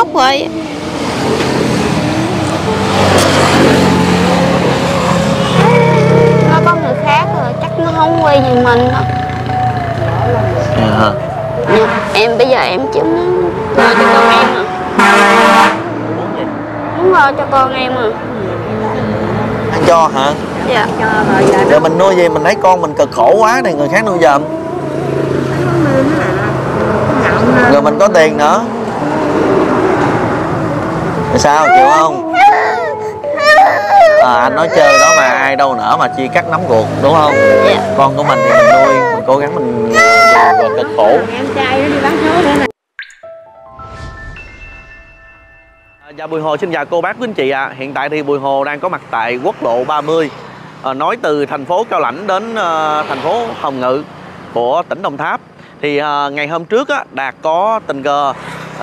khóc rồi. Nó có người khác rồi, chắc nó không quay về mình đâu. Dạ. Em bây giờ em chịu lo cho con em à. Đúng rồi, cho con em à. Anh cho hả? Dạ. Rồi mình nuôi gì, mình thấy con mình cực khổ quá này, người khác nuôi dòm. Rồi mình có tiền nữa. Rồi sao, chịu không? À, anh nói chơi đó mà ai đâu nở mà chia cắt nắm ruột, đúng không? Dạ. Con của mình thì mình nuôi, mình cố gắng mình cực khổ. Em trai nó đi bán số nữa nè. Dạ Bùi Hồ xin chào cô bác quý anh chị ạ. Hiện tại thì Bùi Hồ đang có mặt tại quốc lộ 30, nói từ thành phố Cao Lãnh đến thành phố Hồng Ngự của tỉnh Đồng Tháp. Thì ngày hôm trước á, Đạt có tình cờ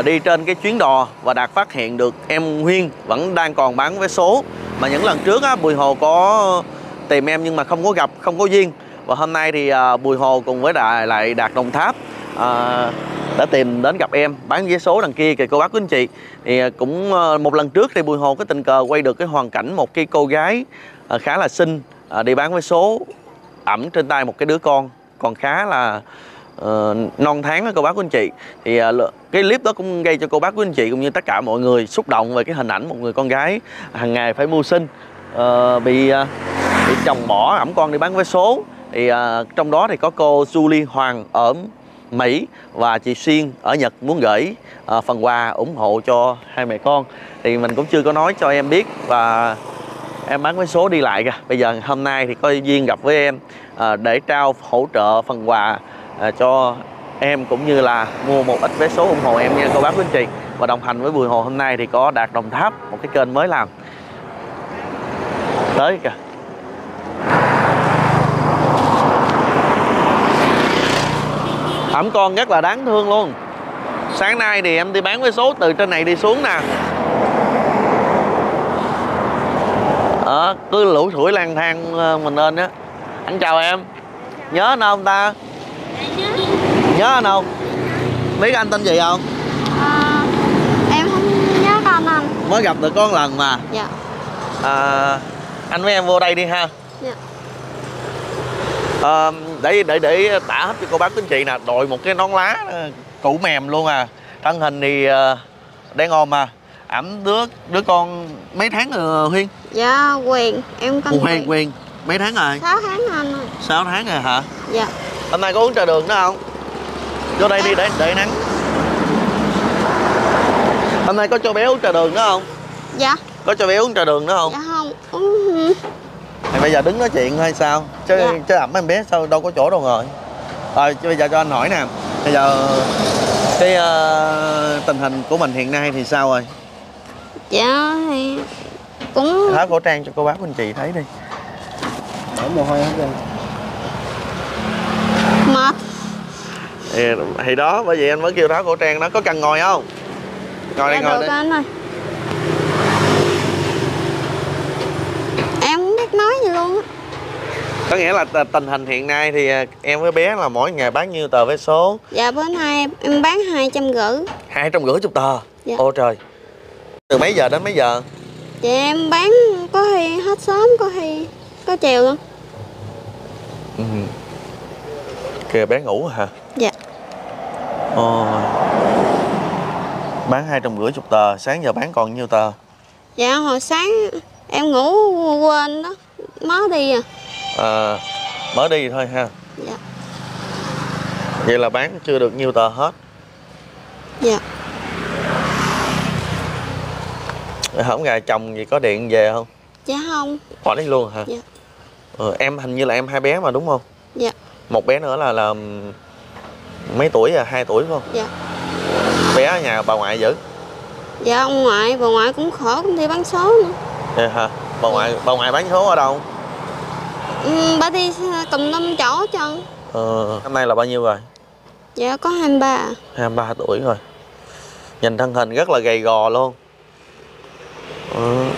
đi trên cái chuyến đò và Đạt phát hiện được em Huyên vẫn đang còn bán vé số. Mà những lần trước á, Bùi Hồ có tìm em nhưng mà không có gặp, không có duyên. Và hôm nay thì Bùi Hồ cùng với lại Đạt Đồng Tháp đã tìm đến gặp em bán vé số đằng kia kìa cô bác quý anh chị. Thì cũng một lần trước thì Bùi Hồ có tình cờ quay được cái hoàn cảnh một cái cô gái khá là xinh đi bán vé số, ẵm trên tay một cái đứa con còn khá là non tháng đó cô bác quý anh chị. Thì cái clip đó cũng gây cho cô bác quý anh chị cũng như tất cả mọi người xúc động về cái hình ảnh một người con gái hàng ngày phải mưu sinh, bị chồng bỏ ẵm con đi bán vé số. Thì trong đó thì có cô Julie Hoàng ở Mỹ và chị Xuyên ở Nhật muốn gửi phần quà ủng hộ cho hai mẹ con. Thì mình cũng chưa có nói cho em biết và em bán vé số đi lại kìa. Bây giờ hôm nay thì có duyên gặp với em để trao hỗ trợ phần quà cho em cũng như là mua một ít vé số ủng hộ em nha cô bác quý anh chị. Và đồng hành với Bùi Hồ hôm nay thì có Đạt Đồng Tháp, một cái kênh mới làm. Tới kìa. Ẩm con rất là đáng thương luôn. Sáng nay thì em đi bán vé số từ trên này đi xuống nè. Cứ lủi thủi lang thang mình lên á. Anh chào em. Nhớ anh không ta? Nhớ anh không? Biết anh tên gì không? Em không nhớ tên anh. Mới gặp được con lần mà. Dạ. Anh với em vô đây đi ha. Dạ. Để tả hết cho cô bác quý anh chị nè. Đội một cái nón lá cũ mềm luôn à. Thân hình thì đang ôm à. Ẵm đứa con mấy tháng rồi Huyên? Dạ Quyền, em con Quyền. Mấy tháng rồi? 6 tháng anh rồi. 6 tháng rồi hả? Dạ. Hôm nay có uống trà đường nữa không? Vô đây đi để nắng. Hôm nay có cho bé uống trà đường nữa không? Dạ. Có cho bé uống trà đường nữa không? Dạ không. Thì bây giờ đứng nói chuyện hay sao? Chứ ẩm em bé sao đâu có chỗ đâu rồi. Rồi bây giờ cho anh hỏi nè. Bây giờ cái tình hình của mình hiện nay thì sao rồi? Dạ thì cũng... Tháo khẩu trang cho cô bác anh chị thấy đi. Đổ mồ hôi hết rồi. Mệt. Thì đó, bởi vậy anh mới kêu tháo khẩu trang đó. Có cần ngồi không? Ngồi đây, ngồi đây. Nói gì luôn. Có nghĩa là tình hình hiện nay thì em với bé là mỗi ngày bán nhiêu tờ vé số? Dạ bữa nay em bán 250. 250 chục tờ? Dạ. Ô trời. Từ mấy giờ đến mấy giờ? Dạ em bán có khi hết sớm, có khi có chiều luôn. Ừ. Kìa bé ngủ hả? Dạ. Ồ. Bán 250 chục tờ, sáng giờ bán còn nhiêu tờ? Dạ hồi sáng em ngủ quên đó, mới đi à. Mới đi thôi ha. Dạ. Vậy là bán chưa được nhiêu tờ hết. Dạ. Hổng gà chồng gì có điện về không? Dạ không. Bỏ đi luôn hả? Dạ. Em hình như là em hai bé mà đúng không? Dạ. Một bé nữa là mấy tuổi à? 2 tuổi phải không? Dạ. Bé ở nhà bà ngoại giữ. Dạ ông ngoại, bà ngoại cũng khổ, cũng đi bán số nữa. Vậy hả? Bà ngoại bán số ở đâu? Ừ, bà đi cầm 5 chỗ chân. Năm nay là bao nhiêu rồi? Dạ có 23. 23 tuổi rồi. Nhìn thân hình rất là gầy gò luôn.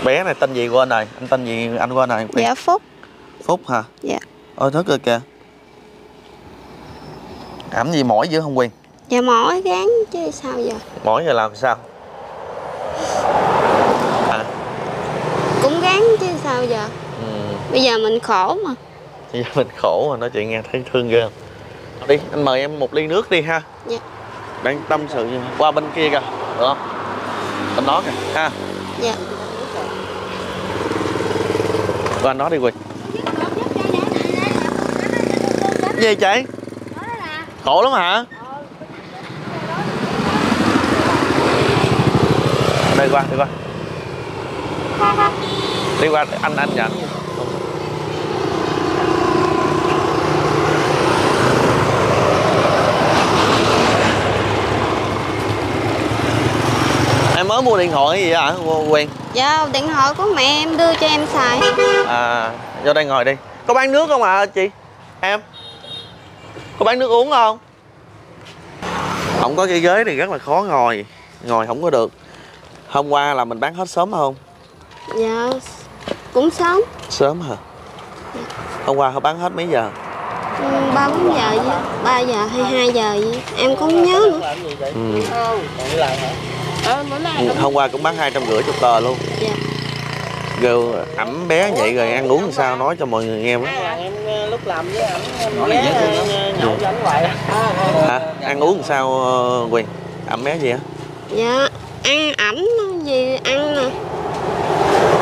Bé này tên gì quên rồi? Anh tên gì anh quên rồi? Dạ Phúc. Phúc hả? Dạ. Ôi thức rồi kìa. Ẩm gì mỏi dữ không Quyên? Dạ mỏi gán chứ sao giờ. Mỏi rồi làm sao? sao giờ. Bây giờ mình khổ mà. Bây giờ mình khổ mà, nói chuyện nghe thấy thương ghê. Đi, anh mời em một ly nước đi ha. Dạ. Đang tâm sự qua bên kia kìa, được không? Bên đó kìa, ha. Dạ. Qua đó đi Quỳnh. Gì chị? Khổ lắm hả? Đây qua, đi qua. Đi qua, anh nhận. Em mới mua điện thoại gì vậy hả Quyên? Dạ, điện thoại của mẹ em đưa cho em xài. À, vô đây ngồi đi. Có bán nước không ạ chị? Em? Có bán nước uống không? Không có cái ghế thì rất là khó ngồi. Ngồi không có được. Hôm qua là mình bán hết sớm không? Dạ, cũng sớm. Sớm hả? Dạ. Hôm qua họ bán hết mấy giờ? 3-4 giờ chứ, 3 giờ hay 2 giờ vậy. Em cũng không nhớ nữa. Hôm qua cũng bán 250 chục tờ luôn. Dạ. Rồi ẩm bé vậy rồi ăn uống làm sao nói cho mọi người nghe quá. Em lúc làm với ẩm bé nhậu với ảnh hoài. Hả? Ăn uống làm sao Quyền? Ẩm bé gì hả? Dạ, ăn ẩm gì ăn nè.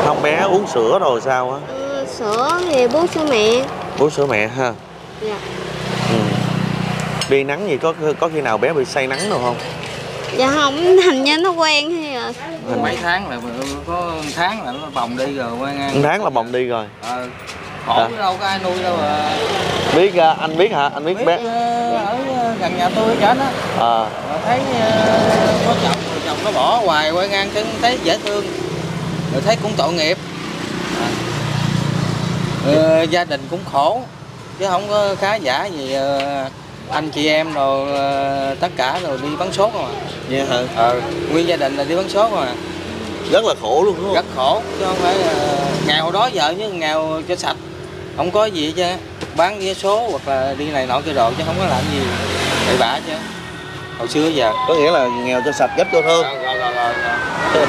Không bé uống sữa rồi sao á? Sữa thì bú sữa mẹ. Bú sữa mẹ ha. Dạ. Đi nắng gì có khi nào bé bị say nắng đâu không? Dạ không, hình như nó quen hay rồi. Mấy tháng là có tháng là nó bồng đi rồi, quen ăn. Tháng là bồng đi rồi. Khổ đâu có ai nuôi đâu mà. Biết anh biết hả? Anh biết bé. Ở gần nhà tôi hết á. Thấy có chồng nó bỏ hoài quen ăn thấy dễ thương. Rồi thấy cũng tội nghiệp. Gia đình cũng khổ chứ không có khá giả gì. Anh chị em rồi tất cả rồi đi bắn sốt không ạ? Dạ hả? Nguyên gia đình là đi bắn sốt rồi. Rất là khổ luôn đúng không? Rất khổ chứ không phải nghèo đó vợ chứ nghèo cho sạch. Không có gì chứ bán vé số hoặc là đi này nọ kia đồ chứ không có làm gì bậy bạ chứ. Hồi xưa giờ có nghĩa là nghèo cho sạch gấp cho thơm. Rồi.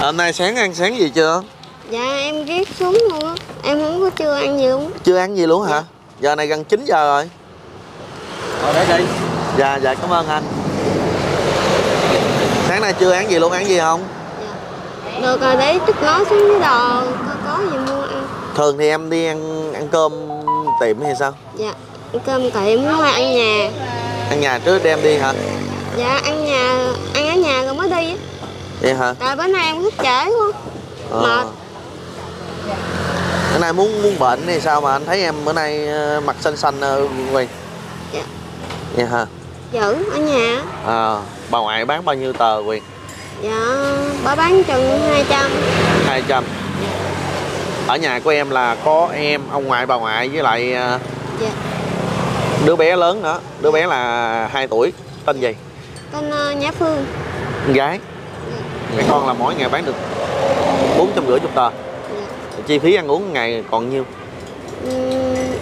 Hôm nay sáng ăn sáng gì chưa? Dạ em riết xuống luôn á. Em không có chưa ăn gì luôn. Chưa ăn gì luôn hả? Dạ. Giờ này gần 9 giờ rồi. Thôi để đi. Dạ, dạ cảm ơn anh. Sáng nay chưa ăn gì luôn, ăn gì không? Dạ. Được rồi, để chút nói xuống với đồ, có gì mua ăn. Thường thì em đi ăn cơm tiệm hay sao? Dạ, ăn cơm tiệm, không phải ăn nhà. Ăn nhà trước đem đi hả? Dạ, ăn ở nhà rồi mới đi. Vậy hả? Tại bữa nay em thức trễ quá. Mệt. Bữa nay muốn bệnh hay sao mà anh thấy em bữa nay mặt xanh xanh Quỳnh? Dạ. Dạ hả? Giữ ở nhà. Bà ngoại bán bao nhiêu tờ Quỳnh? Dạ, bà bán chừng 200. 200. Dạ. Ở nhà của em là có em, ông ngoại, bà ngoại với lại dạ. Đứa bé lớn nữa, đứa bé là 2 tuổi, tên gì? Tên Nhã Phương. Con gái. Dạ. Mẹ con là mỗi ngày bán được 450 tờ. Chi phí ăn uống ngày còn nhiêu?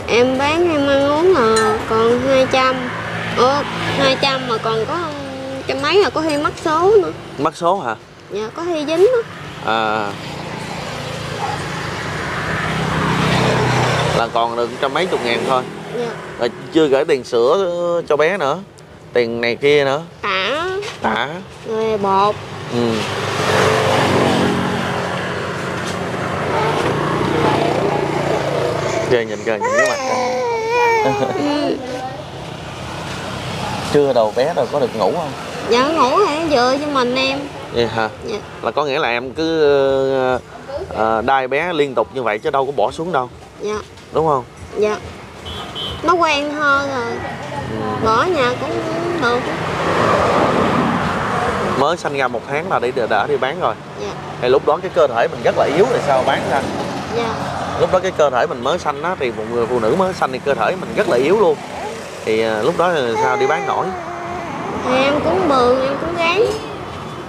Em bán em ăn uống là còn 200. 200 mà còn có trăm mấy là có khi mắc số nữa. Mắc số hả? Dạ, có khi dính đó. Là còn được trăm mấy chục ngàn thôi. Dạ. Rồi chưa gửi tiền sữa cho bé nữa. Tiền này kia nữa. Tả. Rồi bột. Nhìn cái mặt Trưa đầu bé rồi có được ngủ không? Dạ ngủ hả, vừa cho mình em. Vậy hả? Dạ. Là có nghĩa là em cứ đai bé liên tục như vậy chứ đâu có bỏ xuống đâu. Dạ. Đúng không? Dạ. Nó quen hơn rồi. Bỏ nhà cũng được. Mới sanh ra 1 tháng là đã đi bán rồi. Dạ. Thì lúc đó cái cơ thể mình rất là yếu rồi sao bán ra? Dạ. Lúc đó cái cơ thể mình mới sanh á, thì một người phụ nữ mới sanh thì cơ thể mình rất là yếu luôn. Thì lúc đó sao đi bán nổi? Thì em cũng bự, em cũng gán.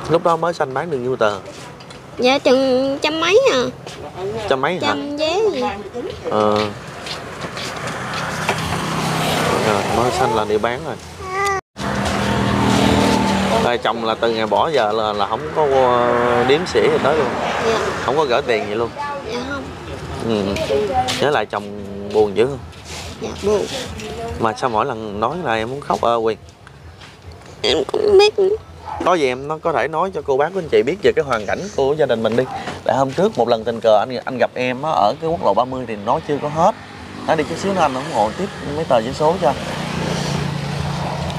Lúc đó mới sanh bán được nhiêu tờ? Dạ chừng trăm mấy à. Trăm mấy hả? Trăm vé gì. Rồi, mới sanh là đi bán rồi. Rồi chồng là từ ngày bỏ giờ là không có điếm xỉa gì tới luôn. Dạ. Không có gửi tiền vậy luôn? Dạ không. Nhớ lại chồng buồn dữ không? Dạ buồn. Mà sao mỗi lần nói là em muốn khóc Quyên? Em cũng biết. Có gì em nó có thể nói cho cô bác của anh chị biết về cái hoàn cảnh của gia đình mình đi. Tại hôm trước một lần tình cờ anh gặp em đó, ở cái quốc lộ 30 thì nói chưa có hết. Nói đi chút xíu nữa anh ủng hộ tiếp mấy tờ giấy số cho.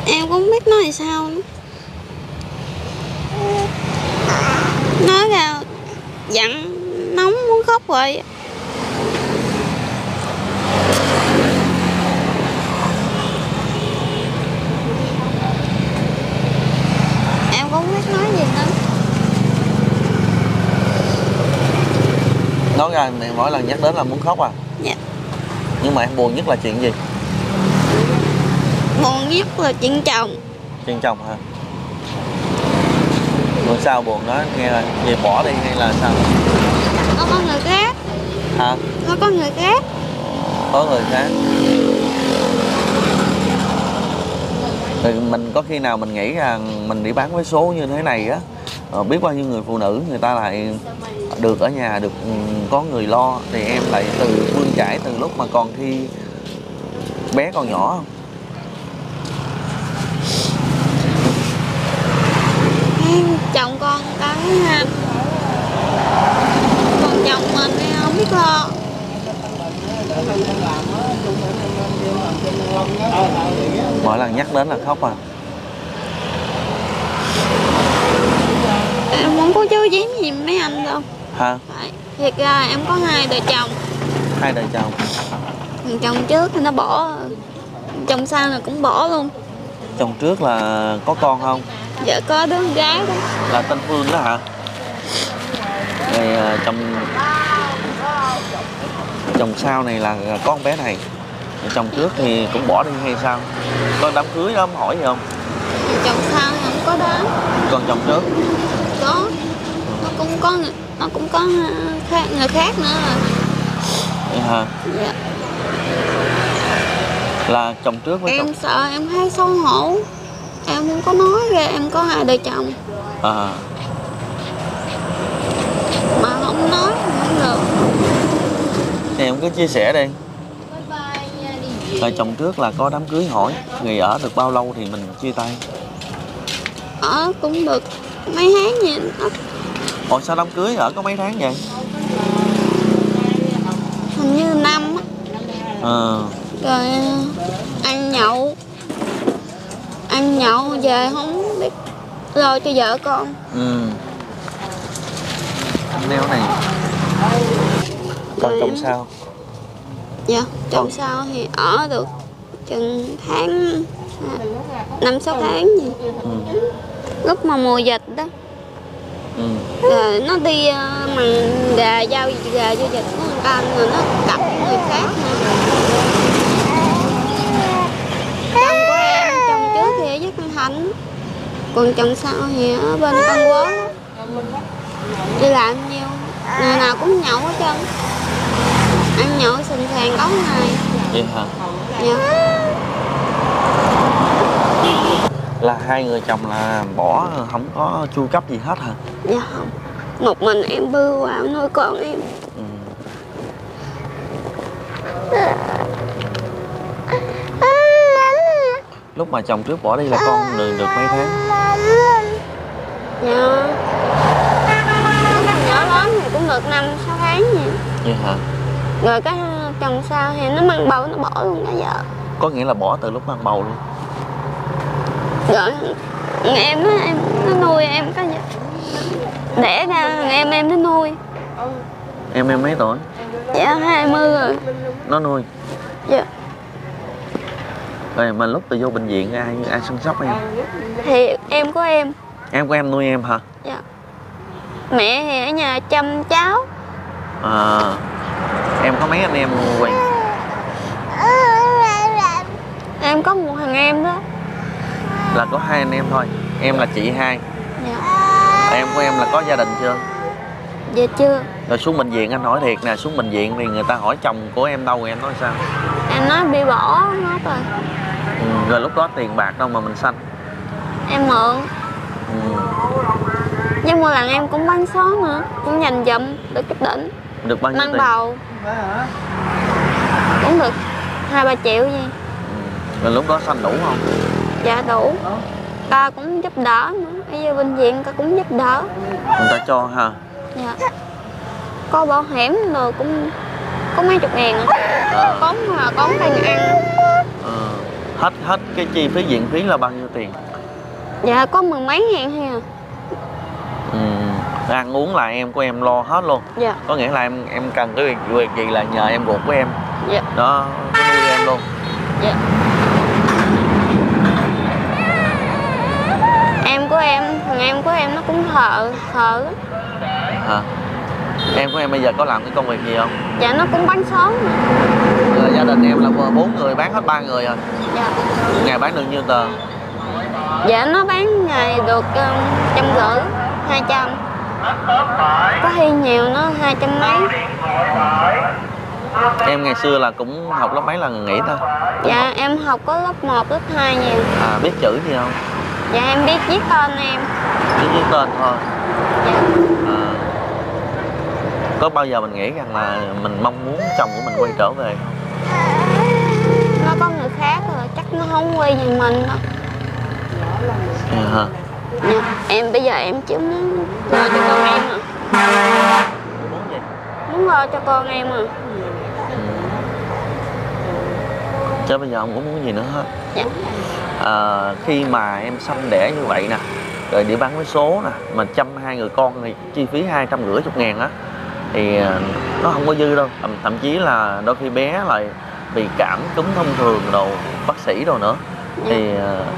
Em cũng biết nói là sao nữa. Nói ra giận nóng muốn khóc rồi. Nói ra mẹ mỗi lần nhắc đến là muốn khóc à? Dạ. Nhưng mà em buồn nhất là chuyện gì? Buồn nhất là chuyện chồng. Chuyện chồng hả? Rồi sao buồn đó? Nghe là về bỏ đi hay là sao? Nó có người khác. Hả? Nó có người khác. Có người khác. Thì mình có khi nào mình nghĩ rằng mình đi bán vé số như thế này á, biết bao nhiêu người phụ nữ người ta lại được ở nhà, được có người lo, thì em lại từ bươn chải từ lúc mà còn khi bé còn nhỏ không? Chồng con cái còn chồng mình không biết lo. Mỗi lần nhắc đến là khóc à? Em không có chứa giếm gì mấy anh đâu. Hả? Thiệt ra em có hai đời chồng. Hai đời chồng? Chồng trước thì nó bỏ, chồng sau là cũng bỏ luôn. Chồng trước là có con không? Dạ có đứa con gái đó. Là tên Phương đó hả? Thì chồng sau này là con bé này. Chồng trước thì cũng bỏ đi hay sao? Có đám cưới đó, không hỏi gì không? Chồng sau thì không có đám. Còn chồng trước? Có. Nó cũng có người khác nữa à. Vậy hả? Dạ. Là chồng trước với em chồng... sợ em thấy xấu hổ. Em không có nói ra em có hai đời chồng. À. Mà không nói không được. Thì em cứ chia sẻ đi. Là chồng trước là có đám cưới hỏi. Người ở được bao lâu thì mình chia tay? Ở cũng được mấy tháng vậy. Ủa sao đám cưới ở có mấy tháng vậy? Hình như năm á. Rồi ăn nhậu về không biết lo cho vợ con. Anh neo này. Còn chồng sao? Dạ, chồng sau thì ở được chừng tháng 5-6 tháng gì. Lúc mà mùa dịch đó. Rồi nó đi mần gà giao vô dịch của người ta, rồi nó cặp người khác nữa. Chồng của em, chồng trước thì ở với con Thành, còn chồng sau thì ở bên con Quế. Đi làm nhiều, ngày nào cũng nhậu hết trơn. Ăn nhậu sình sàng có ngày. Vậy hả? Dạ. Là hai người chồng là bỏ, không có chu cấp gì hết hả? Dạ không. Một mình em bưu vào nuôi con em. Lúc mà chồng trước bỏ đi là con được mấy tháng? Dạ. Lúc nhỏ lớn thì cũng được 5-6 tháng vậy. Vậy hả? Rồi cái chồng sau thì nó mang bầu nó bỏ luôn cả vợ. Có nghĩa là bỏ từ lúc mang bầu luôn? Rồi em đó, em nó nuôi em có đẻ ra em nó nuôi. Em mấy tuổi? Dạ 20 rồi. Nó nuôi? Dạ. Rồi mà lúc từ vô bệnh viện ai săn sóc em? Thì em của em. Em của em nuôi em hả? Dạ. Mẹ thì ở nhà chăm cháu. À. Em có mấy anh em Quỳnh? Em có một thằng em đó. Là có hai anh em thôi. Em là chị hai. Dạ. Em của em là có gia đình chưa? Dạ chưa. Rồi xuống bệnh viện, anh hỏi thiệt nè, xuống bệnh viện thì người ta hỏi chồng của em đâu rồi em nói sao? Em nói bị bỏ hết rồi. Rồi lúc đó tiền bạc đâu mà mình sanh? Em mượn. Nhưng mà lần em cũng bán số mà, cũng dành dụm được chút đỉnh. Được bao nhiêu tiền? Mang bầu cũng được 2-3 triệu gì. Rồi lúc đó xanh đủ không? Dạ đủ. Ta cũng giúp đỡ nữa, ở dưới bệnh viện ta cũng giúp đỡ. Người ta cho ha? Dạ. Có bảo hiểm rồi cũng có mấy chục ngàn rồi. Có tiền ăn. Hết cái chi phí viện phí là bao nhiêu tiền? Dạ có 10 mấy ngàn thôi à. Ăn uống là em của em lo hết luôn. Dạ. Có nghĩa là em cần cái việc gì là nhờ em ruột của em. Dạ. Đó, có nuôi em luôn. Dạ. Thằng em của em nó cũng khờ lắm. Hả? Em của em bây giờ có làm cái công việc gì không? Dạ nó cũng bán sớm. Gia đình em là 4 người bán hết 3 người rồi. Dạ. Ngày bán được nhiêu tờ? Dạ nó bán ngày được 150, 200. Có khi nhiều nó 200 mấy. Em ngày xưa là cũng học lớp mấy là nghỉ ta? Dạ học. Em học có lớp 1, lớp 2 nhiều. À biết chữ gì không? Dạ em biết viết tên em. Biết viết tên thôi. Dạ. Có bao giờ mình nghĩ rằng là mình mong muốn chồng của mình quay trở về không? Nó có người khác rồi, chắc nó không quay về mình đâu. Dạ. Em bây giờ em chứ muốn lo cho con em à. Muốn gì? Muốn lo cho con em à. Chứ bây giờ không có muốn gì nữa hết. Dạ. Khi mà em sanh đẻ như vậy nè, rồi đi bán vé số nè, mà chăm 2 người con thì chi phí 250.000 á, thì nó không có dư đâu. Thậm chí là đôi khi bé lại bị cảm cúm thông thường đồ, bác sĩ đồ nữa. Dạ. Thì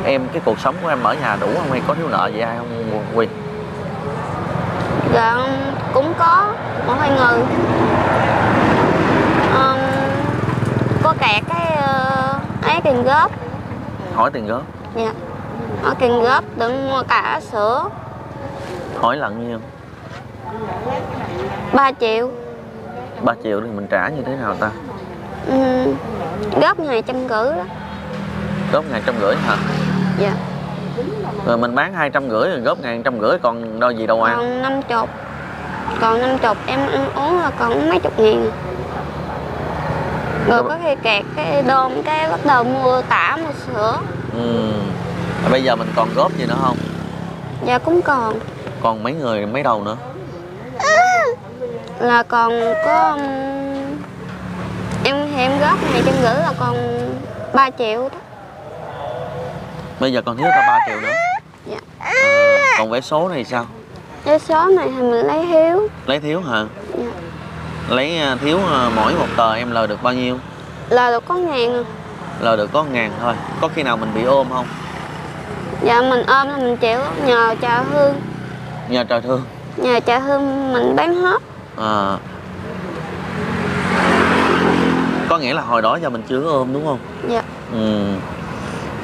em cái cuộc sống của em ở nhà đủ không hay có thiếu nợ gì ai không Quyên? Dạ cũng có 1-2 người. Có kẹt cái ấy tiền góp. Hỏi tiền góp? Dạ. Hỏi tiền góp đừng mua cả sữa. Hỏi lận nhiêu? 3 triệu. 3 triệu thì mình trả như thế nào ta? Góp ngày 150 đó. Góp ngày 150 hả? Dạ. Rồi mình bán 250 rồi góp ngày 150 còn đâu gì đâu ăn? Còn 50. Còn 50 em ăn uống là còn mấy chục ngàn. Rồi có khi kẹt cái đom cái bắt đầu mua tả mua sữa. Bây giờ mình còn góp gì nữa không? Dạ cũng còn. Còn mấy người mấy đầu nữa? Là còn có em góp này trên gửi là còn 3 triệu đó. Bây giờ còn thiếu cả 3 triệu nữa. Dạ. Còn vé số này sao? Vé số này thì mình lấy thiếu. Lấy thiếu hả? Dạ. Lấy thiếu mỗi một tờ em lời được bao nhiêu? Lời được có 1.000. Lời được có 1.000 thôi. Có khi nào mình bị ôm không? Dạ mình ôm là mình chịu. Nhờ trà hương. Nhờ trà hương? Nhờ trà hương mình bán hết. Có nghĩa là hồi đó giờ mình chưa ôm đúng không? Dạ.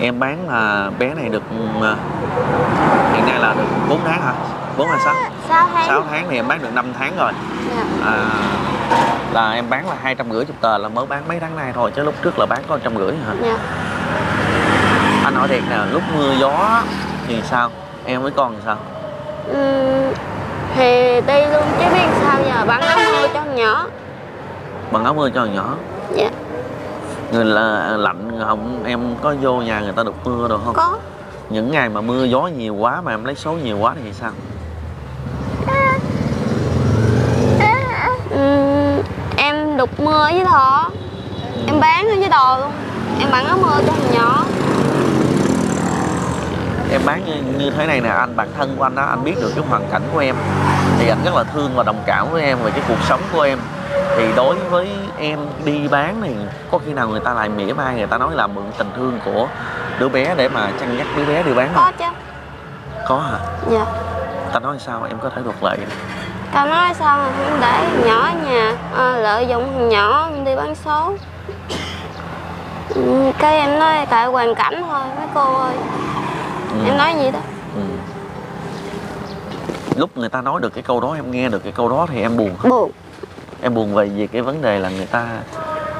Em bán là bé này được hiện nay là được 4 tháng hả? 4 hay 6? 6 tháng. 6 tháng thì em bán được 5 tháng rồi. Dạ. Là em bán là 250 chục tờ là mới bán mấy tháng nay thôi chứ lúc trước là bán có 150 hả? Dạ. Anh hỏi thiệt nè, lúc mưa gió thì sao? Em với con thì sao? Thì đi luôn chứ biết sao giờ, bận áo mưa cho con nhỏ. Bận áo mưa cho con nhỏ? Dạ. Người là lạnh không? Em có vô nhà người ta đục mưa được không? Có. Những ngày mà mưa gió nhiều quá mà em lấy số nhiều quá thì sao? Em đục mưa với thọ. Em bán với đồ luôn. Em bán áo mưa cho thằng nhỏ. Em bán như thế này nè anh, bản thân của anh đó, anh biết được cái hoàn cảnh của em thì anh rất là thương và đồng cảm với em về cái cuộc sống của em. Thì đối với em đi bán thì có khi nào người ta lại mỉa mai, người ta nói là mượn tình thương của đứa bé để mà chăn dắt đứa bé đi bán không? Có chứ. Có hả? Dạ. Ta nói sao em có thể được lợi? Ta nói sao mà không để nhỏ ở nhà, lợi dụng thằng nhỏ đi bán số. Cái em nói tại hoàn cảnh thôi mấy cô ơi. Em nói gì đó. Lúc người ta nói được cái câu đó, em nghe được cái câu đó thì em buồn không? Buồn. Em buồn về việc cái vấn đề là người ta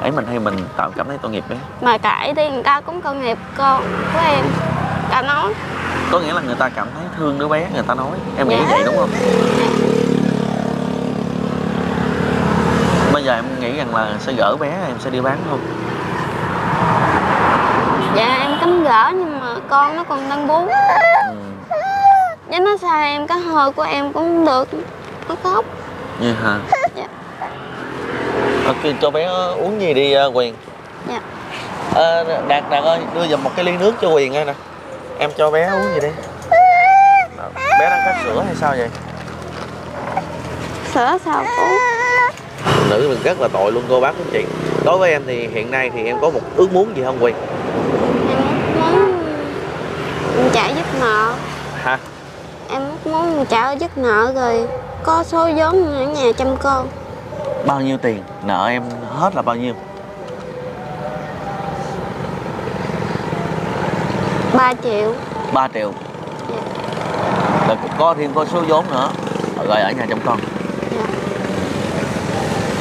ấy mình hay mình tạo cảm thấy tội nghiệp đấy. Mà cãi đi người ta cũng tội nghiệp con của em. ta nói. Có nghĩa là người ta cảm thấy thương đứa bé, người ta nói. Em nghĩ vậy đúng không? Bây giờ em nghĩ rằng là sẽ gỡ bé, em sẽ đi bán không? Dạ em tính gỡ nhưng mà con nó còn đang bú. Với nó sai em, cái hơi của em cũng không được. Nó khóc. Vậy hả? Dạ. Ok, cho bé uống gì đi Quyền. Dạ. Đạt ơi, đưa dùm một cái ly nước cho Quyền ơi nè. Em cho bé uống gì đi. Bé đang khát sữa hay sao vậy? Sữa sao uống? Nữ mình rất là tội luôn cô bác các chị. Đối với em thì hiện nay thì em có một ước muốn gì không Quyền? Em muốn trả giấc nợ. Hả? Em muốn trả giấc nợ rồi có số vốn ở nhà chăm con. Bao nhiêu tiền? Nợ em hết là bao nhiêu? 3 triệu. 3 triệu. Dạ. Rồi có thêm coi số vốn nữa. Rồi ở nhà chăm con. Dạ.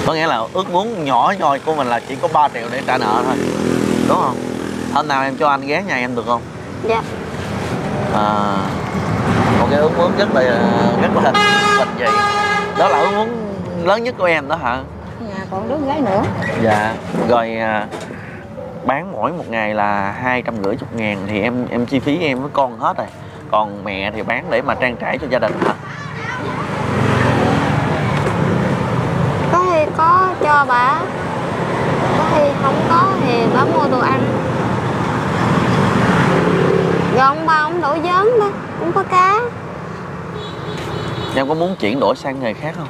Có nghĩa là ước muốn nhỏ rồi của mình là chỉ có 3 triệu để trả nợ thôi. Đúng không? Hôm nào em cho anh ghé nhà em được không? Dạ. Một cái ước muốn rất là bình dị. Đó là ước muốn lớn nhất của em đó hả? Dạ, còn đứa gái nữa. Dạ. Rồi bán mỗi một ngày là 250.000 thì em chi phí em với con hết rồi. Còn mẹ thì bán để mà trang trải cho gia đình hả? Có thì có cho bà, có thì không có thì bà mua đồ ăn. Rồi ông ba ông đổ vớn đó, cũng có cá. Em có muốn chuyển đổi sang nghề khác không?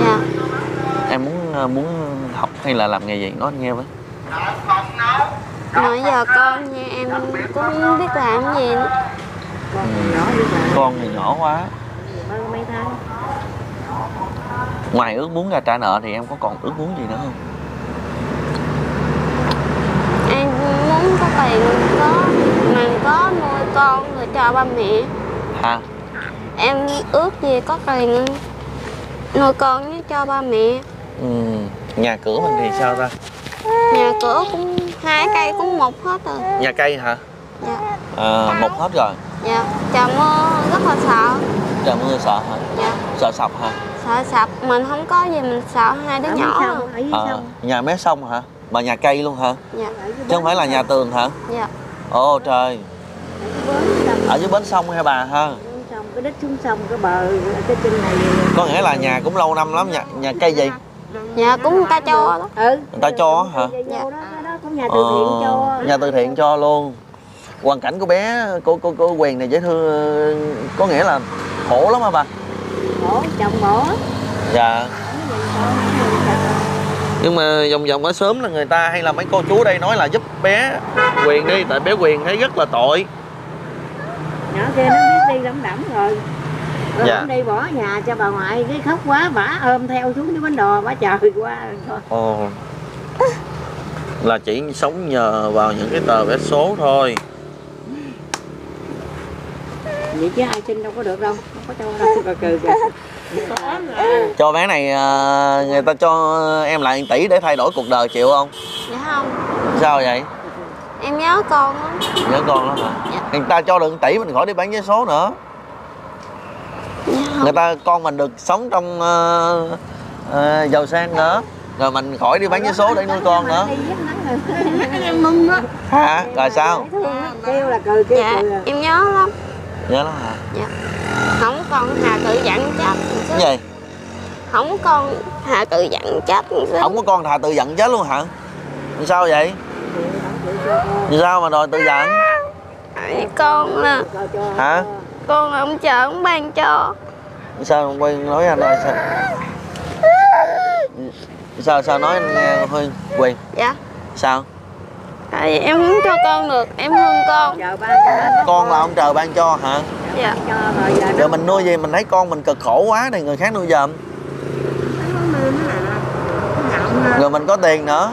Dạ. Em muốn học hay là làm nghề gì? Nói anh nghe với. Nãy giờ con nha, em cũng không biết làm gì nữa. Con thì nhỏ quá. Ngoài ước muốn là trả nợ thì em có còn ước muốn gì nữa không? Em muốn có tiền, có nuôi con rồi cho ba mẹ. Hả? Em ước gì có tiền nuôi con với cho ba mẹ. Ừ. Nhà cửa mình thì sao ta? Nhà cửa cũng 2 cây cũng mục hết rồi. Nhà cây hả? Dạ. Mục hết rồi. Dạ. Trời mưa rất là sợ. Trời mưa sợ hả? Dạ. Sợ sập hả? Sợ sập, mình không có gì mình sợ, 2 đứa nhỏ. Nhà mé sông hả? Mà nhà cây luôn hả? Dạ. Chứ không phải là nhà tường hả? Dạ. Ồ trời. Ở dưới bến sông hay bà ha? Cái đít xuống sông, cái bờ, cái chân này. Có nghĩa là nhà cũng lâu năm lắm. Nhà cây gì? Nhà cũng người ta cho đó. Ừ. Người ta cho hả? Dạ. Nhà từ thiện cho. Nhà từ thiện cho luôn. Hoàn cảnh của bé, cô Quyền này dễ thương. Có nghĩa là khổ lắm hả bà? Khổ, chồng khổ. Dạ. Nhưng mà vòng ở sớm là người ta hay là mấy cô chú đây nói là giúp bé Quyền đi. Tại bé Quyền thấy rất là tội. Nhỏ kia nó biết đi lẩm đẩm rồi. Dạ. Đi bỏ nhà cho bà ngoại cái khóc quá, bả ôm theo xuống cái bánh đò, bả trời qua. Ồ. Là chỉ sống nhờ vào những cái tờ vé số thôi. Vậy chứ ai xin đâu có được đâu, không có đâu đâu bà cười kìa. Cho bé này người ta cho em lại 1 tỷ để thay đổi cuộc đời, chịu không? Dạ không. Sao vậy? Em nhớ con lắm. Nhớ con lắm hả? Dạ. Người ta cho được 1 tỷ mình khỏi đi bán vé số nữa. Dạ. Người ta con mình được sống trong giàu sang nữa. Rồi mình khỏi đi bán vé số để nuôi con nữa. Em mừng á. Hả? Rồi sao? Kêu là cười kêu. Dạ, em nhớ lắm. Nhớ lắm hả? Dạ. Không con Hà tự giận chết. Cái gì? Không con Hà tự giận chết. Không có con Hà tự giận chết luôn hả? Sao vậy? Vì sao mà đòi tự giận? Con nè. Hả? Con ông chờ ông ban cho. Sao ông Quyên nói anh ơi sao? Sao nói anh nghe Quyên? Dạ. Sao? Tại vì em muốn cho con được, em thương con. Con là ông trời ban cho hả? Dạ. Giờ mình nuôi gì mình thấy con mình cực khổ quá thì người khác nuôi giùm. Rồi mình có tiền nữa.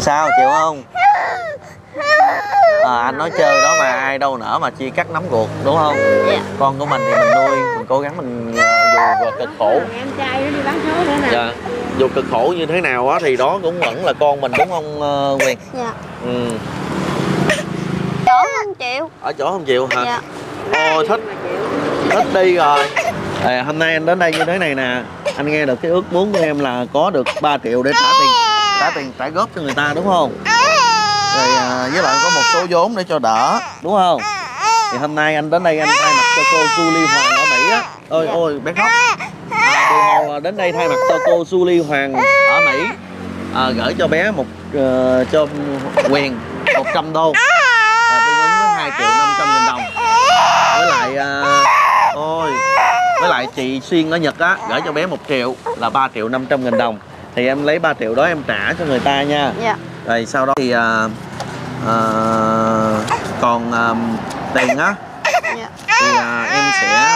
Sao chịu không? Anh nói chơi đó mà ai đâu nở mà chia cắt nắm ruột đúng không? Dạ. Con của mình thì mình nuôi, mình cố gắng mình dù cực khổ. Em trai nó đi bán số nữa nè. Dạ. dù cực khổ như thế nào á thì đó cũng vẫn là con mình đúng không Quyên? Dạ. Ừ. Chỗ không chịu. Ở chỗ không chịu hả? Dạ. Ôi thích. Thích đi rồi. À, hôm nay anh đến đây như thế này nè, anh nghe được cái ước muốn của em là có được 3 triệu để trả tiền trả góp cho người ta đúng không? Rồi với lại có một số vốn để cho đỡ đúng không? Thì hôm nay anh đến đây anh thay mặt cho cô Julie Hoàng ở Mỹ á. Ôi ôi bé khóc. Bùi Hồ đến đây thay mặt cho cô Julie Hoàng ở Mỹ gửi cho bé một cho Quyền 100 đô tương ứng với 2.500.000 đồng. Với lại với lại chị Xuyên ở Nhật á gửi cho bé 1 triệu là 3.500.000 đồng. Thì em lấy 3 triệu đó em trả cho người ta nha. Dạ. Rồi sau đó thì còn tiền á thì em sẽ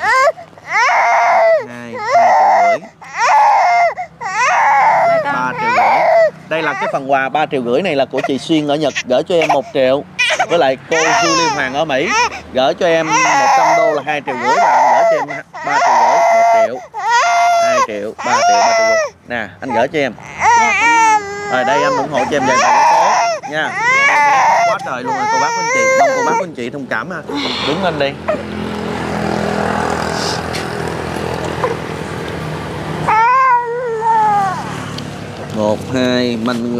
3 triệu rưỡi. Đây là cái phần quà 3 triệu rưỡi này là của chị Xuyên ở Nhật gửi cho em 1 triệu. Với lại cô Julie Hoàng ở Mỹ gửi cho em 100 đô là 2 triệu rưỡi. Và anh gửi cho em 3 triệu rưỡi, 1 triệu, 2 triệu, 3 triệu, 3 triệu. Nè, anh gửi cho em. Rồi đây anh ủng hộ cho em về tài số nha. Quá trời luôn rồi cô bác anh chị. Mong cô bác anh chị thông cảm ha. Đứng lên đi. Một, hai, mình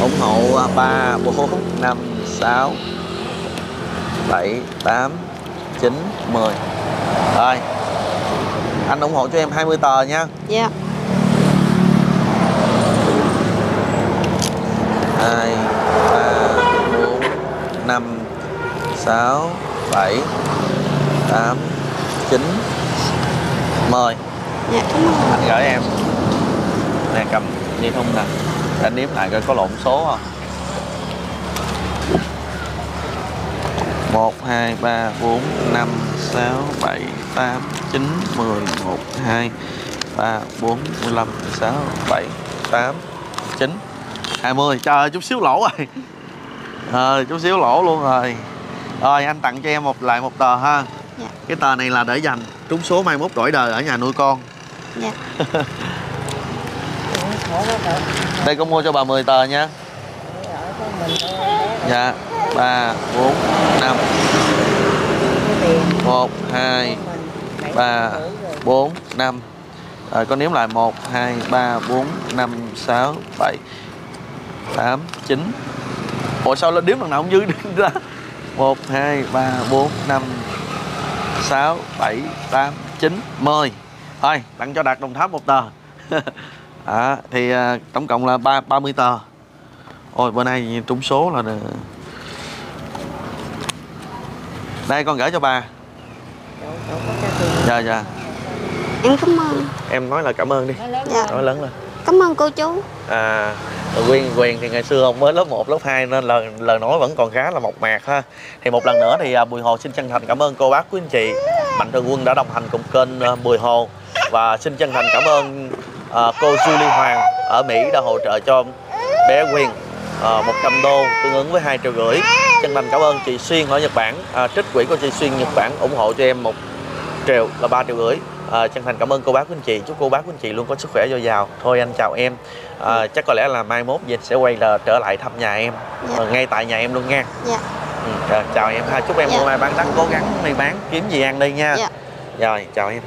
ủng hộ 3, 4, 5, 6, 7, 8, 9, 10. Rồi anh ủng hộ cho em 20 tờ nha. Dạ. 2, 3, 4, 5, 6, 7, 8, 9, 10. Dạ cảm ơn. Anh gửi em. Nè cầm đi thun nè. Anh đếm lại coi có lộn số không. 1, 2, 3, 4, 5, 6, 7, 8, 9, 10, 11, 12, 13, 14, 15, 16, 17, 18, 20. Trời ơi, chút xíu lỗ rồi. Chút xíu lỗ luôn rồi. Rồi anh tặng cho em một tờ ha. Dạ. Cái tờ này là để dành trúng số mai mốt đổi đời ở nhà nuôi con. Dạ. Đây con mua cho bà 10 tờ nha. Dạ. 3, 4, 5. 1, 2, 3, 4, 5. Rồi con đếm lại 1, 2, 3, 4, 5, 6, 7, 8, 9. Ủa sao lên đếm lần nào không dư ra. 1, 2, 3, 4, 5, 6, 7, 8, 9, 10. Thôi tặng cho Đạt Đồng Tháp 1 tờ. Thì tổng cộng là 30 tờ. Ôi bữa nay trúng số là đây con gửi cho bà. Dạ dạ. Em cảm ơn. Em nói là cảm ơn đi. Dạ. Nói lớn lên. Cảm ơn cô chú. Quyên thì ngày xưa không mới lớp 1, lớp 2 nên lời nói vẫn còn khá là mộc mạc ha. Thì một lần nữa thì Bùi Hồ xin chân thành cảm ơn cô bác quý anh chị Mạnh Thường Quân đã đồng hành cùng kênh Bùi Hồ. Và xin chân thành cảm ơn cô Julie Hoàng ở Mỹ đã hỗ trợ cho bé Quyên 100 đô tương ứng với 2 triệu rưỡi. Chân thành cảm ơn chị Xuyên ở Nhật Bản trích quỹ của chị Xuyên Nhật Bản ủng hộ cho em 1 triệu là 3 triệu rưỡi. Chân thành cảm ơn cô bác quý anh chị. Chúc cô bác quý anh chị luôn có sức khỏe dồi dào. Thôi anh chào em. Chắc có lẽ là mai mốt Vinh sẽ quay trở lại thăm nhà em. Dạ. Ngay tại nhà em luôn nha. Dạ. Chào em ha. Chúc em hôm nay bán đắt cố gắng đi bán kiếm gì ăn đi nha. Dạ. Rồi chào em.